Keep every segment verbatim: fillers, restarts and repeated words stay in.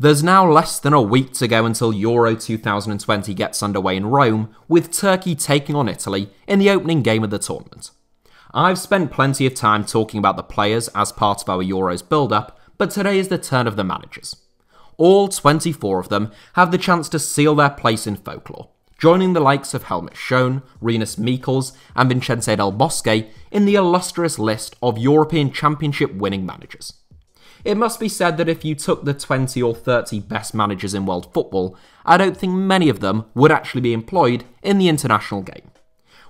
There's now less than a week to go until Euro two thousand twenty gets underway in Rome, with Turkey taking on Italy in the opening game of the tournament. I've spent plenty of time talking about the players as part of our Euros build-up, but today is the turn of the managers. All twenty-four of them have the chance to seal their place in folklore, joining the likes of Helmut Schön, Rinus Michels and Vincenzo Del Bosque in the illustrious list of European Championship winning managers. It must be said that if you took the twenty or thirty best managers in world football, I don't think many of them would actually be employed in the international game.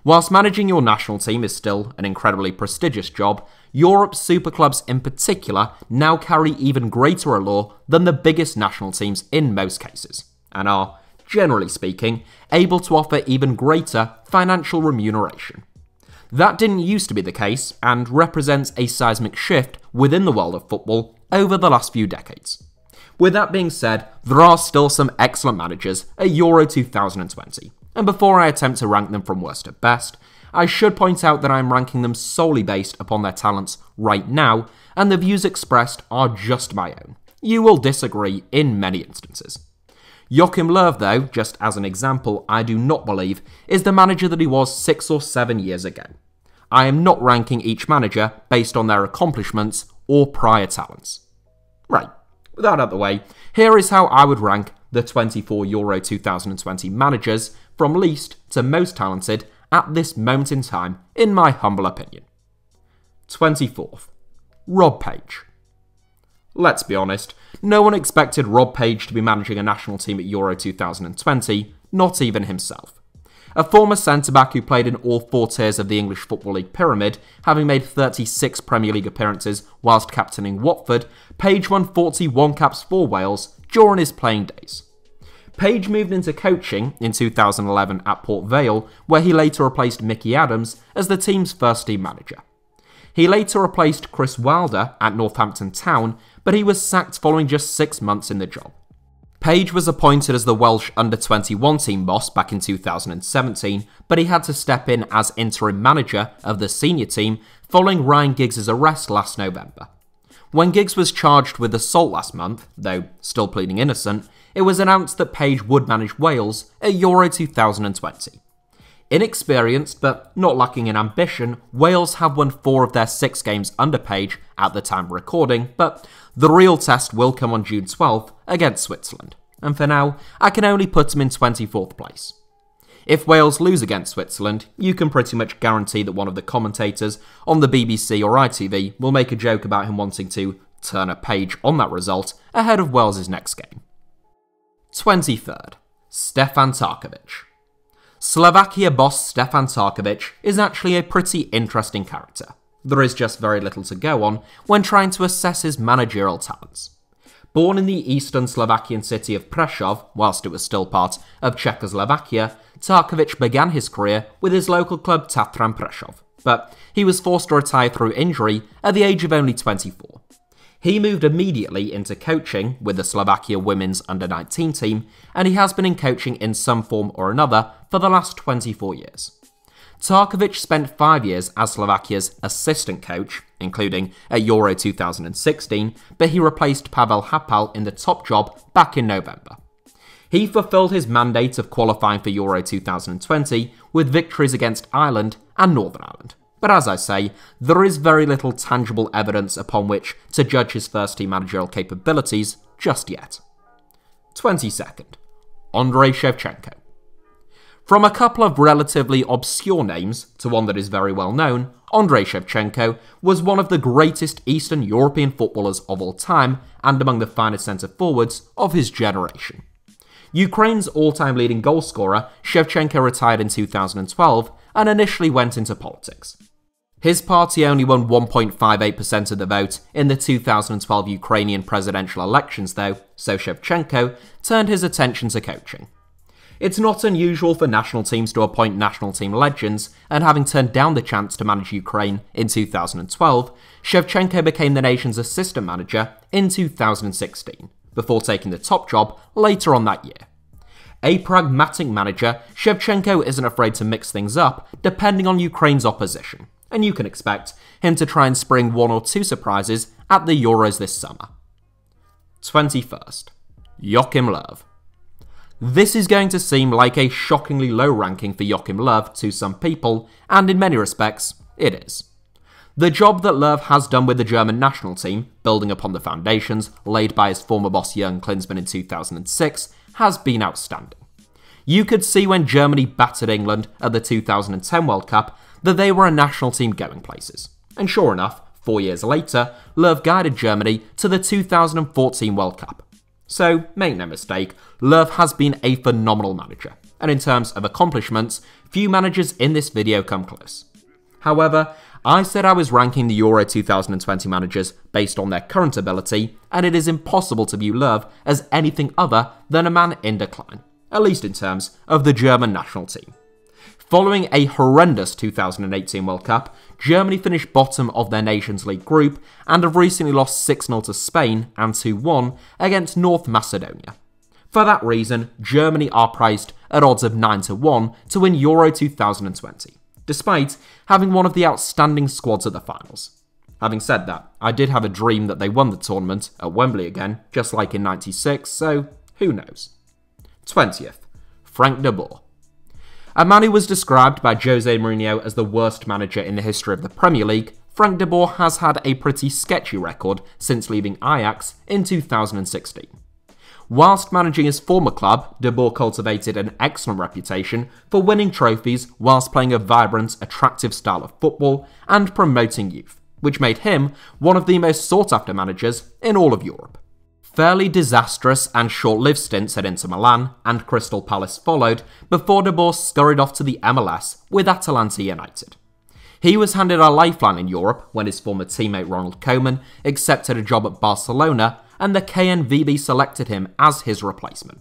Whilst managing your national team is still an incredibly prestigious job, Europe's superclubs in particular now carry even greater allure than the biggest national teams in most cases, and are, generally speaking, able to offer even greater financial remuneration. That didn't used to be the case, and represents a seismic shift within the world of football over the last few decades. With that being said, there are still some excellent managers at Euro two thousand twenty, and before I attempt to rank them from worst to best, I should point out that I'm ranking them solely based upon their talents right now, and the views expressed are just my own. You will disagree in many instances. Joachim Löw, though, just as an example, I do not believe is the manager that he was six or seven years ago. I am not ranking each manager based on their accomplishments or prior talents. Right, with that out of the way, here is how I would rank the twenty-four Euro two thousand twenty managers from least to most talented at this moment in time, in my humble opinion. twenty-fourth, Rob Page. Let's be honest, no one expected Rob Page to be managing a national team at Euro two thousand twenty, not even himself. A former centre-back who played in all four tiers of the English Football League pyramid, having made thirty-six Premier League appearances whilst captaining Watford, Page won forty-one caps for Wales during his playing days. Page moved into coaching in two thousand eleven at Port Vale, where he later replaced Mickey Adams as the team's first-team manager. He later replaced Chris Wilder at Northampton Town, but he was sacked following just six months in the job. Page was appointed as the Welsh under twenty-one team boss back in two thousand seventeen, but he had to step in as interim manager of the senior team following Ryan Giggs' arrest last November. When Giggs was charged with assault last month, though still pleading innocent, it was announced that Page would manage Wales at Euro two thousand twenty. Inexperienced, but not lacking in ambition, Wales have won four of their six games under Page at the time of recording, but the real test will come on June twelfth against Switzerland, and for now, I can only put them in twenty-fourth place. If Wales lose against Switzerland, you can pretty much guarantee that one of the commentators on the B B C or I T V will make a joke about him wanting to turn a page on that result ahead of Wales' next game. twenty-third, Stefan Tarkovic. Slovakia boss Stefan Tarkovic is actually a pretty interesting character. There is just very little to go on when trying to assess his managerial talents. Born in the eastern Slovakian city of Prešov, whilst it was still part of Czechoslovakia, Tarkovic began his career with his local club Tatran Prešov, but he was forced to retire through injury at the age of only twenty-four. He moved immediately into coaching with the Slovakia women's under nineteen team, and he has been in coaching in some form or another for the last twenty-four years. Tarkovic spent five years as Slovakia's assistant coach, including at Euro two thousand sixteen, but he replaced Pavel Hapal in the top job back in November. He fulfilled his mandate of qualifying for Euro two thousand twenty with victories against Ireland and Northern Ireland. But as I say, there is very little tangible evidence upon which to judge his first-team managerial capabilities just yet. twenty-second, Andriy Shevchenko. From a couple of relatively obscure names to one that is very well known, Andriy Shevchenko was one of the greatest Eastern European footballers of all time and among the finest centre-forwards of his generation. Ukraine's all-time leading goalscorer, Shevchenko retired in two thousand twelve and initially went into politics. His party only won one point five eight percent of the vote in the two thousand twelve Ukrainian presidential elections though, so Shevchenko turned his attention to coaching. It's not unusual for national teams to appoint national team legends, and having turned down the chance to manage Ukraine in two thousand twelve, Shevchenko became the nation's assistant manager in two thousand sixteen, before taking the top job later on that year. A pragmatic manager, Shevchenko isn't afraid to mix things up depending on Ukraine's opposition, and you can expect him to try and spring one or two surprises at the Euros this summer. twenty-first, Joachim Löw. This is going to seem like a shockingly low ranking for Joachim Löw to some people, and in many respects, it is. The job that Löw has done with the German national team, building upon the foundations laid by his former boss Jürgen Klinsmann in two thousand six, has been outstanding. You could see when Germany battered England at the two thousand ten World Cup that they were a national team going places. And sure enough, four years later, Löw guided Germany to the two thousand fourteen World Cup. So, make no mistake, Löw has been a phenomenal manager, and in terms of accomplishments, few managers in this video come close. However, I said I was ranking the Euro two thousand twenty managers based on their current ability, and it is impossible to view Löw as anything other than a man in decline, at least in terms of the German national team. Following a horrendous two thousand eighteen World Cup, Germany finished bottom of their Nations League group and have recently lost six nil to Spain and two one against North Macedonia. For that reason, Germany are priced at odds of nine to one to win Euro two thousand twenty, despite having one of the outstanding squads at the finals. Having said that, I did have a dream that they won the tournament at Wembley again, just like in ninety-six, so who knows. twentieth. Frank de Boer. A man who was described by Jose Mourinho as the worst manager in the history of the Premier League, Frank de Boer has had a pretty sketchy record since leaving Ajax in two thousand sixteen. Whilst managing his former club, de Boer cultivated an excellent reputation for winning trophies whilst playing a vibrant, attractive style of football and promoting youth, which made him one of the most sought-after managers in all of Europe. Fairly disastrous and short-lived stints at Inter Milan and Crystal Palace followed before de Boer scurried off to the M L S with Atalanta United. He was handed a lifeline in Europe when his former teammate Ronald Koeman accepted a job at Barcelona and the K N V B selected him as his replacement.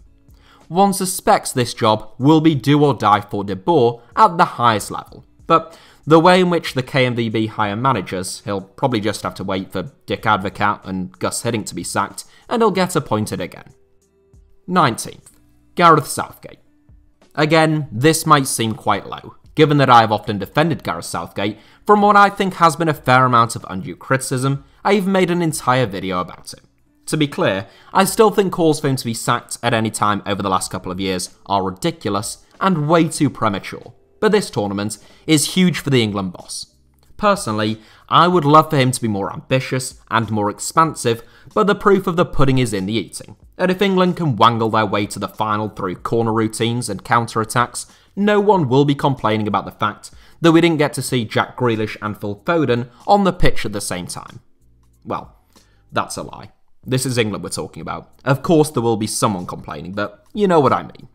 One suspects this job will be do or die for de Boer at the highest level, but the way in which the K N V B hire managers, he'll probably just have to wait for Dick Advocaat and Gus Hiddink to be sacked, and he'll get appointed again. nineteenth. Gareth Southgate. Again, this might seem quite low, given that I have often defended Gareth Southgate from what I think has been a fair amount of undue criticism. I even made an entire video about it. To be clear, I still think calls for him to be sacked at any time over the last couple of years are ridiculous and way too premature. But this tournament is huge for the England boss. Personally, I would love for him to be more ambitious and more expansive, but the proof of the pudding is in the eating, and if England can wangle their way to the final through corner routines and counter-attacks, no one will be complaining about the fact that we didn't get to see Jack Grealish and Phil Foden on the pitch at the same time. Well, that's a lie. This is England we're talking about. Of course there will be someone complaining, but you know what I mean.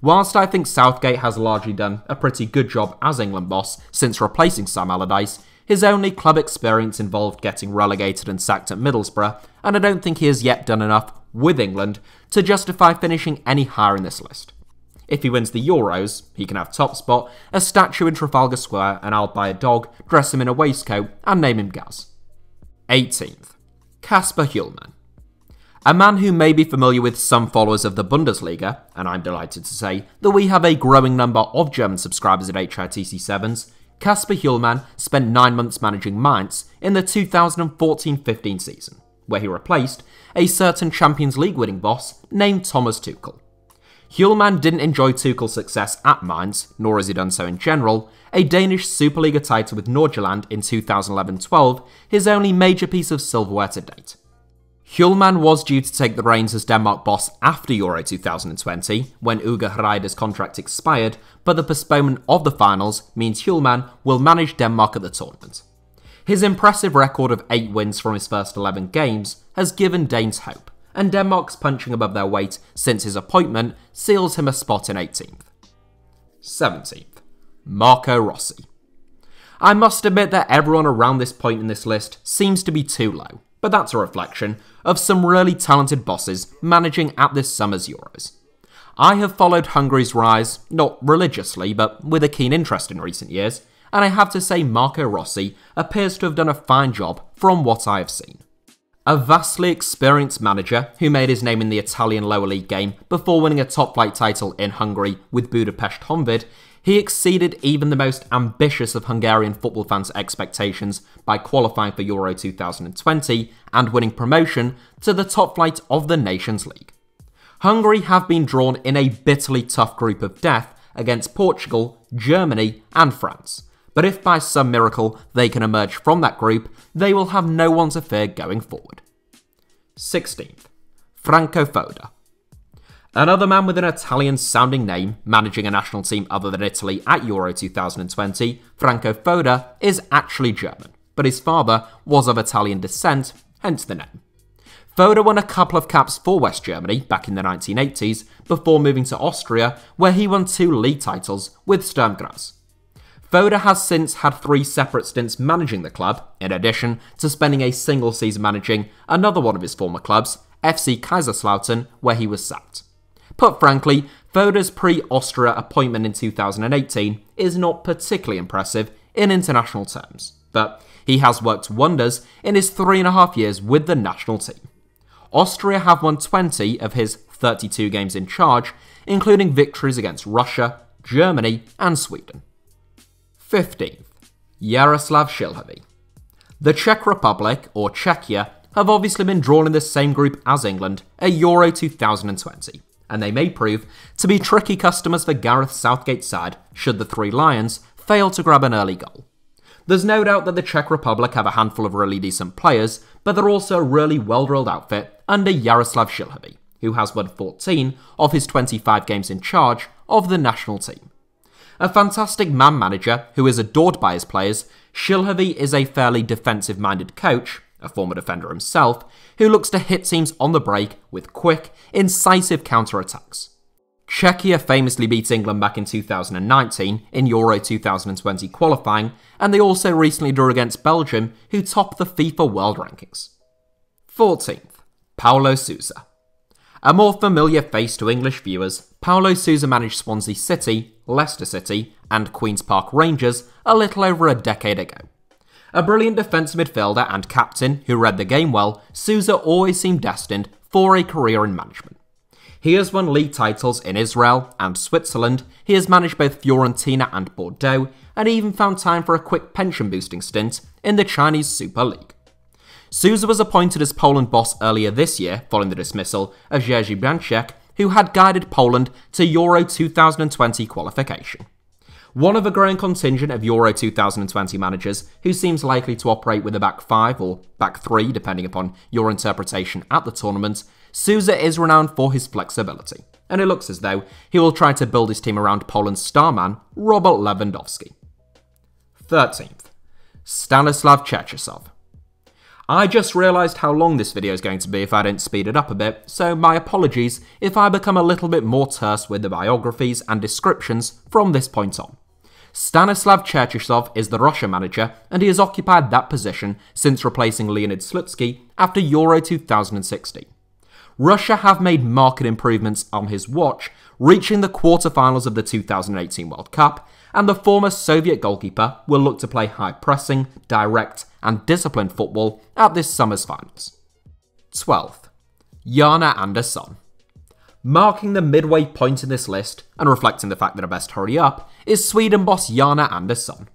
Whilst I think Southgate has largely done a pretty good job as England boss since replacing Sam Allardyce, his only club experience involved getting relegated and sacked at Middlesbrough, and I don't think he has yet done enough with England to justify finishing any higher in this list. If he wins the Euros, he can have top spot, a statue in Trafalgar Square, and I'll buy a dog, dress him in a waistcoat, and name him Gaz. eighteenth. Kasper Hjulmand. A man who may be familiar with some followers of the Bundesliga, and I'm delighted to say that we have a growing number of German subscribers at H I T C sevens, Kasper Hjulmand spent nine months managing Mainz in the two thousand fourteen fifteen season, where he replaced a certain Champions League winning boss named Thomas Tuchel. Hjulmand didn't enjoy Tuchel's success at Mainz, nor has he done so in general. A Danish Superliga title with Nordjylland in two thousand eleven twelve, his only major piece of silverware to date. Hjulmand was due to take the reins as Denmark boss after Euro two thousand twenty, when Uge Hareide's contract expired, but the postponement of the finals means Hjulmand will manage Denmark at the tournament. His impressive record of eight wins from his first eleven games has given Danes hope, and Denmark's punching above their weight since his appointment seals him a spot in eighteenth. seventeenth. Marco Rossi. I must admit that everyone around this point in this list seems to be too low, but that's a reflection of some really talented bosses managing at this summer's Euros. I have followed Hungary's rise, not religiously, but with a keen interest in recent years, and I have to say Marco Rossi appears to have done a fine job from what I have seen. A vastly experienced manager who made his name in the Italian lower league game before winning a top-flight title in Hungary with Budapest Honvéd, he exceeded even the most ambitious of Hungarian football fans' expectations by qualifying for Euro two thousand twenty and winning promotion to the top flight of the Nations League. Hungary have been drawn in a bitterly tough group of death against Portugal, Germany and France. But if by some miracle they can emerge from that group, they will have no one to fear going forward. sixteenth. Franco Foda. Another man with an Italian-sounding name, managing a national team other than Italy at Euro two thousand twenty, Franco Foda is actually German, but his father was of Italian descent, hence the name. Foda won a couple of caps for West Germany back in the nineteen eighties, before moving to Austria, where he won two league titles with Sturm Graz. Foda has since had three separate stints managing the club, in addition to spending a single season managing another one of his former clubs, F C Kaiserslautern, where he was sacked. Put frankly, Foda's pre-Austria appointment in two thousand eighteen is not particularly impressive in international terms, but he has worked wonders in his three and a half years with the national team. Austria have won twenty of his thirty-two games in charge, including victories against Russia, Germany and Sweden. fifteenth. Jaroslav Šilhavý. The Czech Republic, or Czechia, have obviously been drawn in the same group as England at Euro two thousand twenty, and they may prove to be tricky customers for Gareth Southgate's side should the Three Lions fail to grab an early goal. There's no doubt that the Czech Republic have a handful of really decent players, but they're also a really well-drilled outfit under Jaroslav Šilhavý, who has won fourteen of his twenty-five games in charge of the national team. A fantastic man-manager who is adored by his players, Šilhavý is a fairly defensive-minded coach, a former defender himself, who looks to hit teams on the break with quick, incisive counter-attacks. Czechia famously beat England back in two thousand nineteen in Euro two thousand twenty qualifying, and they also recently drew against Belgium, who topped the FIFA World Rankings. fourteenth. Paulo Sousa. A more familiar face to English viewers, Paulo Sousa managed Swansea City, Leicester City and Queen's Park Rangers a little over a decade ago. A brilliant defensive midfielder and captain who read the game well, Sousa always seemed destined for a career in management. He has won league titles in Israel and Switzerland, he has managed both Fiorentina and Bordeaux, and he even found time for a quick pension-boosting stint in the Chinese Super League. Sousa was appointed as Poland boss earlier this year following the dismissal of Jerzy Blanchek, who had guided Poland to Euro two thousand twenty qualification. One of a growing contingent of Euro two thousand twenty managers who seems likely to operate with a back five or back three depending upon your interpretation at the tournament, Sousa is renowned for his flexibility, and it looks as though he will try to build his team around Poland's star man Robert Lewandowski. thirteenth. Stanislav Cherchesov. I just realised how long this video is going to be if I don't speed it up a bit, so my apologies if I become a little bit more terse with the biographies and descriptions from this point on. Stanislav Cherchesov is the Russia manager, and he has occupied that position since replacing Leonid Slutsky after Euro two thousand sixteen. Russia have made marked improvements on his watch, reaching the quarterfinals of the two thousand eighteen World Cup, and the former Soviet goalkeeper will look to play high-pressing, direct and disciplined football at this summer's finals. twelfth. Jan Andersson. Marking the midway point in this list, and reflecting the fact that I best hurry up, is Sweden boss Jan Andersson.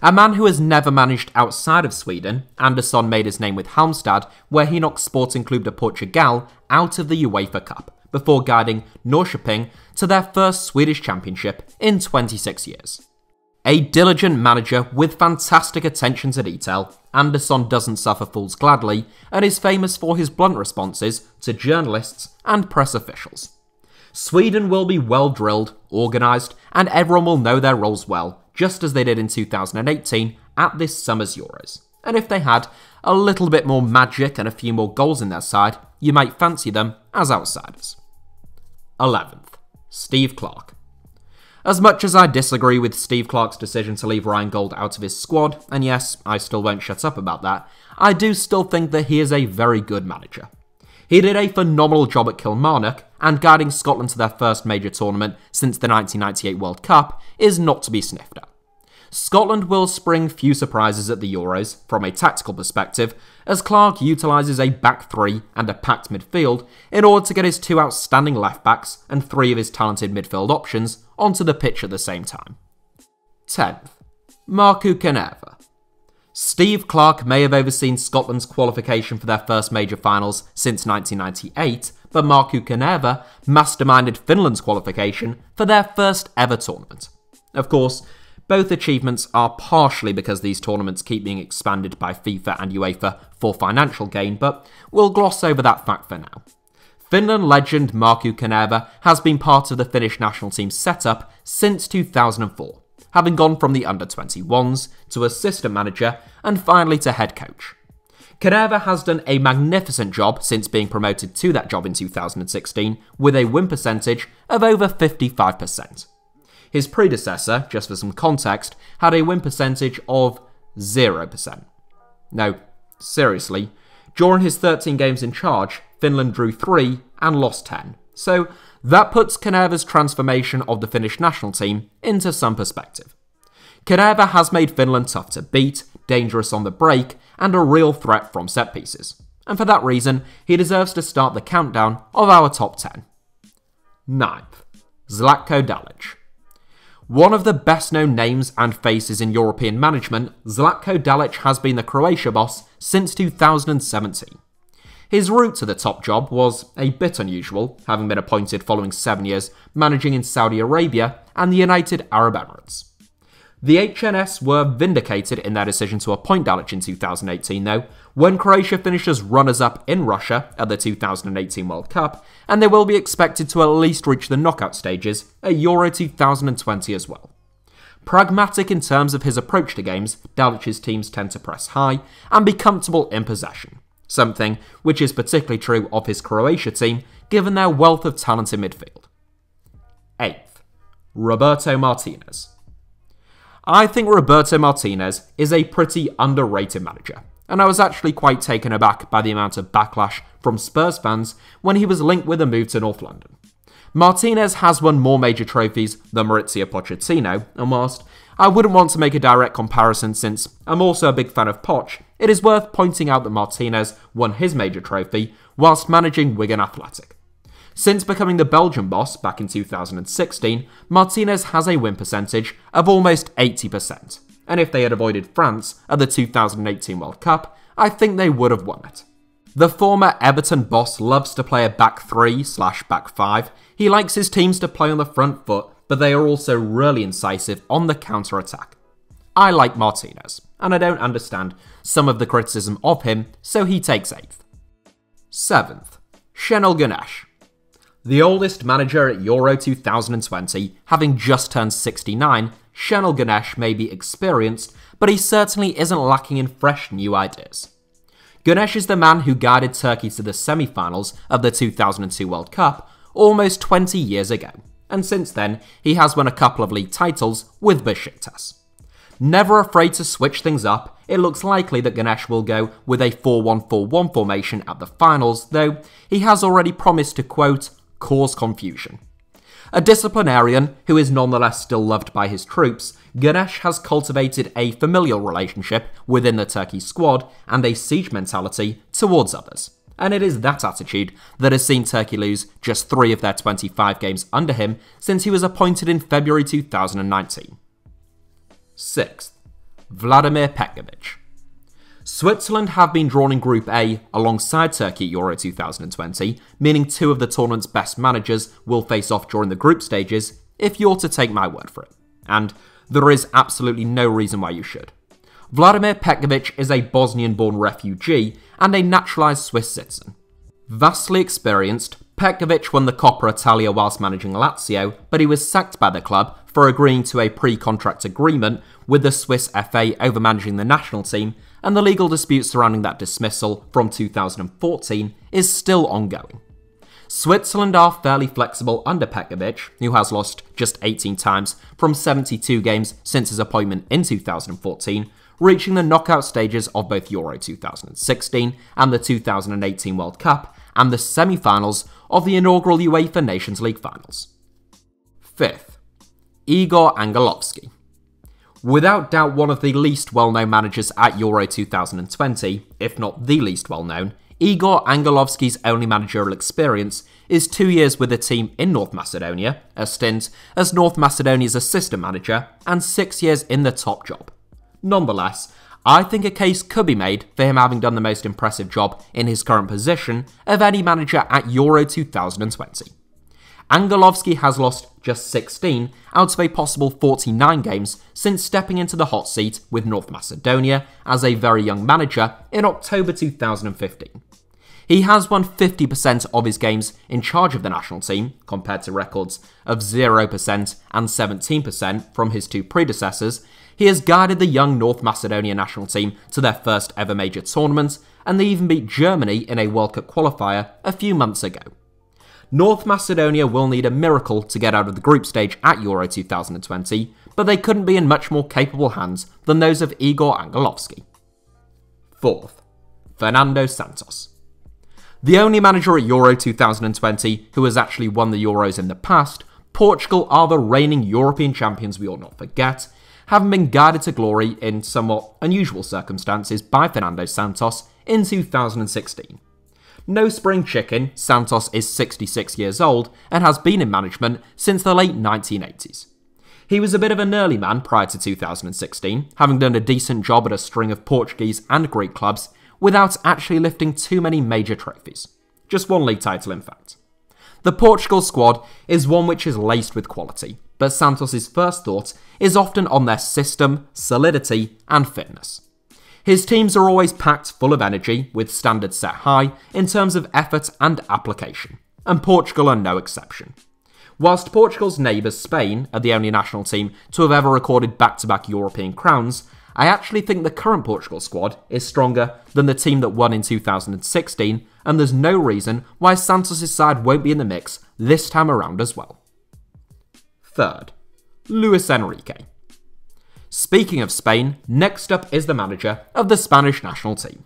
A man who has never managed outside of Sweden, Andersson made his name with Halmstad, where he knocked Sporting Clube de Portugal out of the UEFA Cup, before guiding Norrköping to their first Swedish championship in twenty-six years. A diligent manager with fantastic attention to detail, Andersson doesn't suffer fools gladly, and is famous for his blunt responses to journalists and press officials. Sweden will be well drilled, organised, and everyone will know their roles well, just as they did in two thousand eighteen at this summer's Euros. And if they had a little bit more magic and a few more goals in their side, you might fancy them as outsiders. eleventh. Steve Clarke. As much as I disagree with Steve Clarke's decision to leave Ryan Gold out of his squad, and yes, I still won't shut up about that, I do still think that he is a very good manager. He did a phenomenal job at Kilmarnock, and guiding Scotland to their first major tournament since the nineteen ninety-eight World Cup is not to be sniffed at. Scotland will spring few surprises at the Euros from a tactical perspective, as Clarke utilises a back three and a packed midfield in order to get his two outstanding left-backs and three of his talented midfield options onto the pitch at the same time. tenth. Markku Kanerva. Steve Clarke may have overseen Scotland's qualification for their first major finals since nineteen ninety-eight, but Markku Kanerva masterminded Finland's qualification for their first ever tournament. Of course, both achievements are partially because these tournaments keep being expanded by FIFA and UEFA for financial gain, but we'll gloss over that fact for now. Finland legend Markku Kanerva has been part of the Finnish national team setup since two thousand four, having gone from the under twenty-ones to assistant manager and finally to head coach. Kanerva has done a magnificent job since being promoted to that job in two thousand sixteen with a win percentage of over fifty-five percent. His predecessor, just for some context, had a win percentage of zero percent. No, seriously, during his thirteen games in charge, Finland drew three and lost ten. So that puts Kanerva's transformation of the Finnish national team into some perspective. Kanerva has made Finland tough to beat, dangerous on the break, and a real threat from set pieces. And for that reason, he deserves to start the countdown of our top ten. ninth. Zlatko Dalic. One of the best known names and faces in European management, Zlatko Dalic has been the Croatia boss since two thousand seventeen. His route to the top job was a bit unusual, having been appointed following seven years managing in Saudi Arabia and the United Arab Emirates. The H N S were vindicated in their decision to appoint Dalic in two thousand eighteen though, when Croatia finished as runners-up in Russia at the two thousand eighteen World Cup, and they will be expected to at least reach the knockout stages at Euro two thousand twenty as well. Pragmatic in terms of his approach to games, Dalic's teams tend to press high and be comfortable in possession, something which is particularly true of his Croatia team given their wealth of talent in midfield. eighth. Roberto Martinez. I think Roberto Martinez is a pretty underrated manager, and I was actually quite taken aback by the amount of backlash from Spurs fans when he was linked with a move to North London. Martinez has won more major trophies than Maurizio Pochettino, and whilst I wouldn't want to make a direct comparison since I'm also a big fan of Poch, it is worth pointing out that Martinez won his major trophy whilst managing Wigan Athletic. Since becoming the Belgian boss back in two thousand sixteen, Martinez has a win percentage of almost eighty percent, and if they had avoided France at the two thousand eighteen World Cup, I think they would have won it. The former Everton boss loves to play a back three slash back five. He likes his teams to play on the front foot, but they are also really incisive on the counter-attack. I like Martinez, and I don't understand some of the criticism of him, so he takes eighth. seventh. Şenol Güneş. The oldest manager at Euro two thousand twenty, having just turned sixty-nine, Şenol Güneş may be experienced, but he certainly isn't lacking in fresh new ideas. Güneş is the man who guided Turkey to the semi-finals of the two thousand two World Cup almost twenty years ago, and since then he has won a couple of league titles with Besiktas. Never afraid to switch things up, it looks likely that Güneş will go with a four one four one formation at the finals, though he has already promised to, quote, cause confusion. A disciplinarian who is nonetheless still loved by his troops, Güneş has cultivated a familial relationship within the Turkey squad and a siege mentality towards others, and it is that attitude that has seen Turkey lose just three of their twenty-five games under him since he was appointed in February two thousand nineteen. sixth. Vladimir Petkovic. Switzerland have been drawn in Group A alongside Turkey at Euro two thousand twenty, meaning two of the tournament's best managers will face off during the group stages, if you're to take my word for it. And there is absolutely no reason why you should. Vladimir Petkovic is a Bosnian-born refugee and a naturalised Swiss citizen. Vastly experienced, Petkovic won the Coppa Italia whilst managing Lazio, but he was sacked by the club for agreeing to a pre-contract agreement with the Swiss F A over managing the national team, and the legal dispute surrounding that dismissal from two thousand fourteen is still ongoing. Switzerland are fairly flexible under Petkovic, who has lost just eighteen times from seventy-two games since his appointment in two thousand fourteen, reaching the knockout stages of both Euro two thousand sixteen and the two thousand eighteen World Cup, and the semi-finals of the inaugural UEFA Nations League finals. fifth. Igor Angelovski. Without doubt one of the least well-known managers at Euro two thousand twenty, if not the least well-known, Igor Angelovski's only managerial experience is two years with the team in North Macedonia, a stint as North Macedonia's assistant manager, and six years in the top job. Nonetheless, I think a case could be made for him having done the most impressive job in his current position of any manager at Euro two thousand twenty. Angelovski has lost just sixteen out of a possible forty-nine games since stepping into the hot seat with North Macedonia as a very young manager in October two thousand fifteen. He has won fifty percent of his games in charge of the national team, compared to records of zero percent and seventeen percent from his two predecessors. He has guided the young North Macedonia national team to their first ever major tournament, and they even beat Germany in a World Cup qualifier a few months ago. North Macedonia will need a miracle to get out of the group stage at Euro two thousand twenty, but they couldn't be in much more capable hands than those of Igor Angelovski. Fourth, Fernando Santos. The only manager at Euro two thousand twenty who has actually won the Euros in the past, Portugal are the reigning European champions we ought not forget, having been guided to glory in somewhat unusual circumstances by Fernando Santos in two thousand sixteen. No spring chicken, Santos is sixty-six years old and has been in management since the late nineteen eighties. He was a bit of an early man prior to two thousand sixteen, having done a decent job at a string of Portuguese and Greek clubs, without actually lifting too many major trophies. Just one league title, in fact. The Portugal squad is one which is laced with quality, but Santos' first thought is often on their system, solidity, and fitness. His teams are always packed full of energy, with standards set high in terms of effort and application, and Portugal are no exception. Whilst Portugal's neighbour Spain are the only national team to have ever recorded back-to-back European crowns, I actually think the current Portugal squad is stronger than the team that won in two thousand sixteen, and there's no reason why Santos' side won't be in the mix this time around as well. Third, Luis Enrique. Speaking of Spain, next up is the manager of the Spanish national team.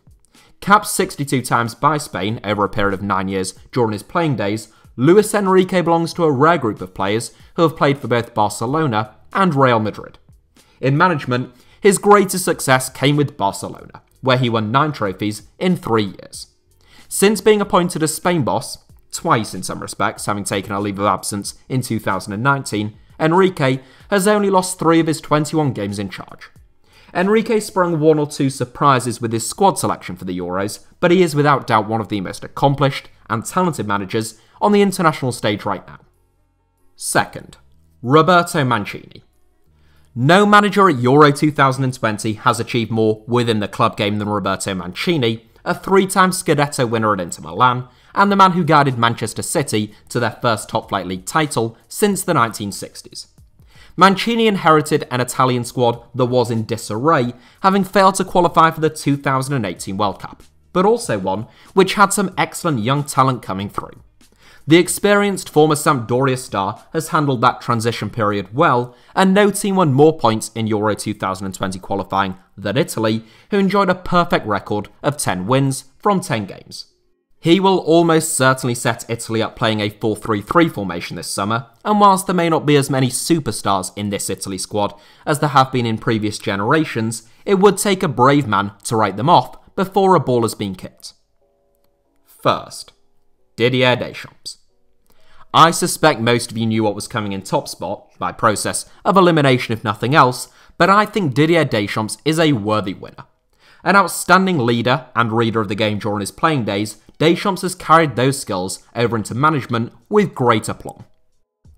Capped sixty-two times by Spain over a period of nine years during his playing days, Luis Enrique belongs to a rare group of players who have played for both Barcelona and Real Madrid. In management, his greatest success came with Barcelona, where he won nine trophies in three years. Since being appointed as Spain boss, twice in some respects, having taken a leave of absence in two thousand nineteen, Enrique has only lost three of his twenty-one games in charge. Enrique sprung one or two surprises with his squad selection for the Euros, but he is without doubt one of the most accomplished and talented managers on the international stage right now. Second, Roberto Mancini. No manager at Euro two thousand twenty has achieved more within the club game than Roberto Mancini, a three-time Scudetto winner at Inter Milan, and the man who guided Manchester City to their first top-flight league title since the nineteen sixties. Mancini inherited an Italian squad that was in disarray, having failed to qualify for the two thousand eighteen World Cup, but also one which had some excellent young talent coming through. The experienced former Sampdoria star has handled that transition period well, and no team won more points in Euro two thousand twenty qualifying than Italy, who enjoyed a perfect record of ten wins from ten games. He will almost certainly set Italy up playing a four three three formation this summer, and whilst there may not be as many superstars in this Italy squad as there have been in previous generations, it would take a brave man to write them off before a ball has been kicked. First, Didier Deschamps. I suspect most of you knew what was coming in top spot, by process of elimination if nothing else, but I think Didier Deschamps is a worthy winner. An outstanding leader and reader of the game during his playing days, Deschamps has carried those skills over into management with great aplomb.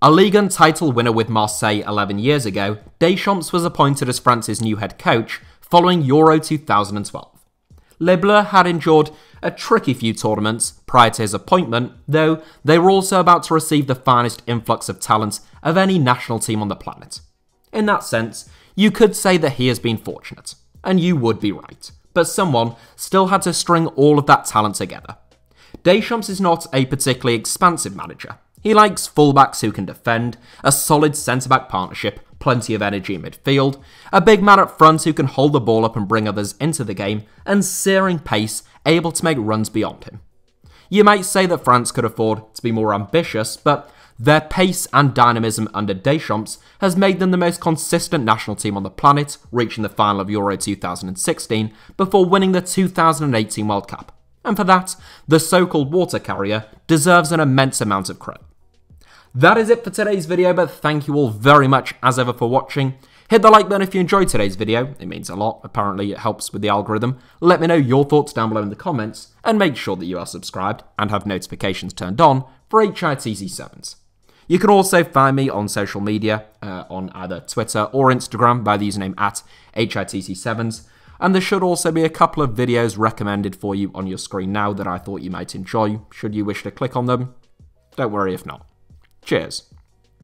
A Ligue one title winner with Marseille eleven years ago, Deschamps was appointed as France's new head coach following Euro two thousand twelve. Les Bleus had endured a tricky few tournaments prior to his appointment, though they were also about to receive the finest influx of talent of any national team on the planet. In that sense, you could say that he has been fortunate, and you would be right, but someone still had to string all of that talent together. Deschamps is not a particularly expansive manager. He likes fullbacks who can defend, a solid centre-back partnership, plenty of energy in midfield, a big man up front who can hold the ball up and bring others into the game, and searing pace able to make runs beyond him. You might say that France could afford to be more ambitious, but their pace and dynamism under Deschamps has made them the most consistent national team on the planet, reaching the final of Euro two thousand sixteen before winning the two thousand eighteen World Cup. And for that, the so-called water carrier deserves an immense amount of credit. That is it for today's video, but thank you all very much as ever for watching. Hit the like button if you enjoyed today's video, it means a lot, apparently it helps with the algorithm. Let me know your thoughts down below in the comments, and make sure that you are subscribed and have notifications turned on for H I T C sevens. You can also find me on social media, uh, on either Twitter or Instagram by the username at H I T C sevens. And there should also be a couple of videos recommended for you on your screen now that I thought you might enjoy, should you wish to click on them. Don't worry if not. Cheers.